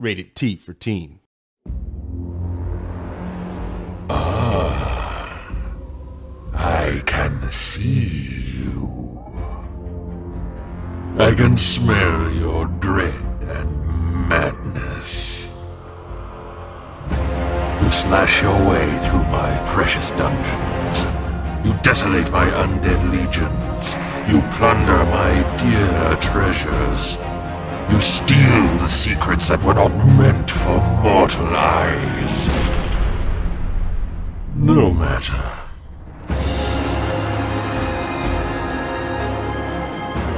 Rated T for teen. Ah, I can see you. I can smell your dread and madness. You slash your way through my precious dungeons. You desolate my undead legions. You plunder my dear treasures. You steal the secrets that were not meant for mortal eyes. No matter.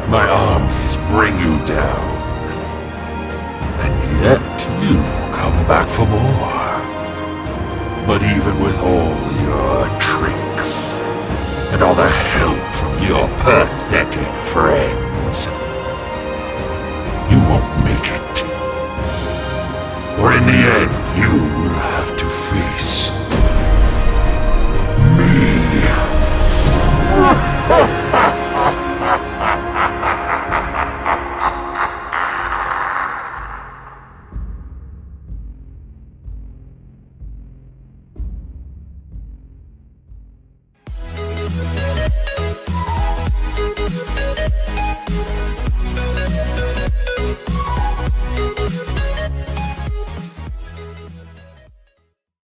My armies bring you down, and yet you come back for more. But even with all your tricks, and all the help from your pathetic friends, you won't make it. For in the end, you will have to